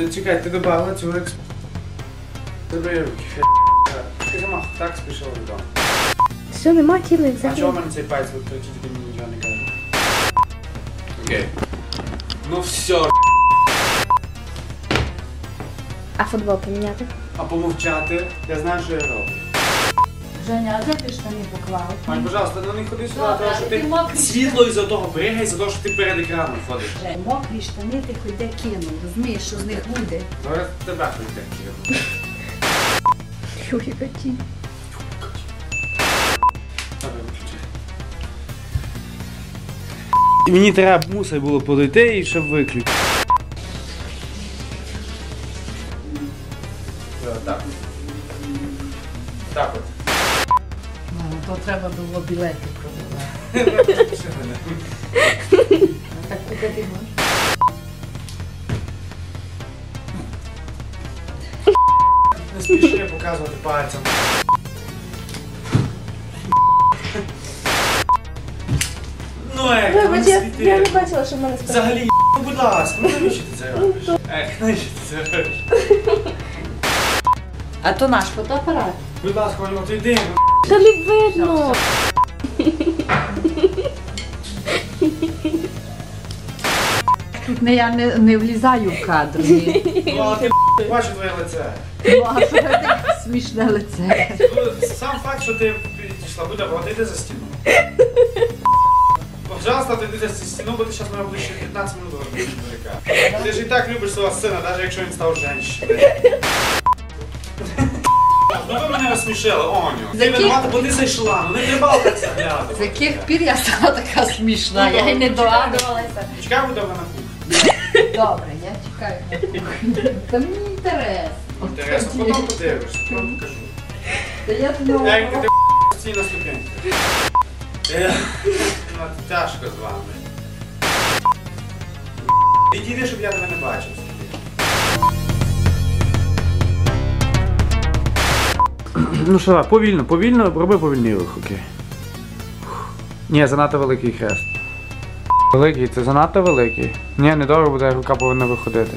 Ну чекай, ти добавила цього експерта. Доброї руки, Ти мах, так спішила додому. Все, нема тіли взагалі. А чого в мене цей пальць витрачить, ти мені нічого не кажеш? Окей. Ну все, А футбол поміняти? А помовчати? Я знаю, що я роблю. Женя, а де ти штани поклав? Мать, пожалуйста, ну не ходи сюди, тому що ти світло із-за того бригай, із-за того, що ти перед екраном ходиш. Мокрі штани ти ходи кинув, розумієш, що з них буде? Зараз тебе ходи кинув. Юрій, каті. Мені треба мусить було подойти і щоб виключити. Так. Так от. Мама, то треба було білети продавати. Так купити можна. Не спіши показувати пальцем. Ну не світи. Я не бачила, що в мене спитали. Взагалі, будь ласка, ну навіщо ти це робиш? Навіщо ти це робиш? А то наш фотоапарат. Будь ласка, Ваня, ти йди. Та не видно. Тут я не влізаю в кадр. Ну, а ти бачу твоє лице. Ну, а що це смішне лице? Сам факт, що ти підійшла, будь ласка, ти йди за стіну. Пожалуйста, ти йди за стіну, бо ти зараз мене ближче 15 минут розбіжиш моряка. Ти ж і так любиш свого сина, навіть якщо він став женщиною. Ну ви мене розсмішили, Оню. Ти винувата, бо ти зайшла, ну не треба так заглядувати. З яких пір я стала така смішна, я й не догадувалася. Чекай, буде вона на кухні. Добре, я чекаю на кухні. Та мені інтересно. Інтересно, потім подивишся, потім покажу. Та я тобі не можу. Як ти стій на ступеньку. Тяжко з вами. Відійди, щоб я тебе не бачив. Ну що, повільно, повільно, роби повільний рух, окей. Ні, занадто великий хрест. Великий, це занадто великий. Ні, недорого буде, рука повинна виходити.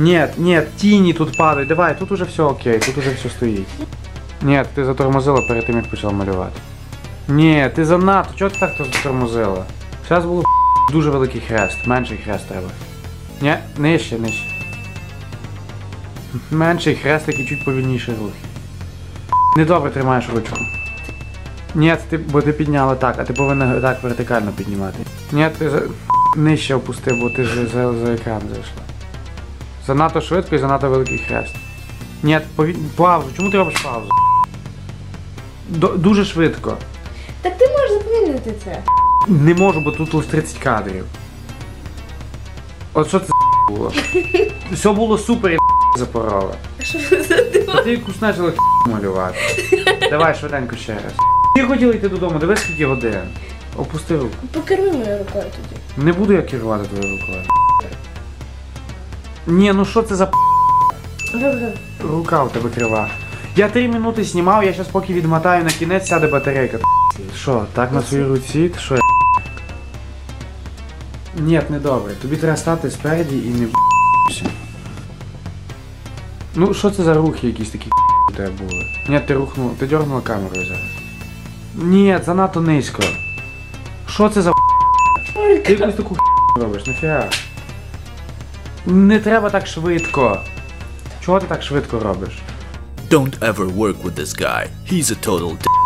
Ні, ні, тіні тут падають, давай, тут уже все окей, тут уже все стоїть. Ні, ти затормозила перед тим, як почала малювати. Ні, ти занадто, чого ти так затормозила? Зараз було дуже великий хрест, менший хрест треба. Ні, нижче, нижче. Менший хрест, який чуть повільніший рух. Недобре тримаєш ручку. Ні, бо ти підняла так, а ти повинна так вертикально піднімати. Ні, ти нижче опусти, бо ти ж за екран зайшла. Занадто швидко і занадто великий хрест. Ні, паузу. Чому ти робиш паузу? Дуже швидко. Так ти можеш зупинити це. Не можу, бо тут лише 30 кадрів. От що це було? Все було супер і запорола. Що це було? Ти якусь почала малювати. Давай швиденько ще раз. Ти хотіла йти додому, дивись скільки годин. Опусти руку. Покерми мою рукою тоді. Не буду я керувати твоєю рукою. Ні, ну що це за рука у тебе крива. Я 3 минути знімав, я зараз поки відмотаю на кінець, сяде батарейка. Що, так на своїй руці? Що я? Ні, не добре. Тобі треба стати спереді і не б***ся. Ну, що це за рухи якісь такі у тебе були? Ні, ти дьорнула камерою зараз. Ні, занадто низько. Що це за ти якусь таку робиш, нафіга? Не треба так швидко. Чого ти так швидко робиш? Don't ever work with this guy. He's a total d***.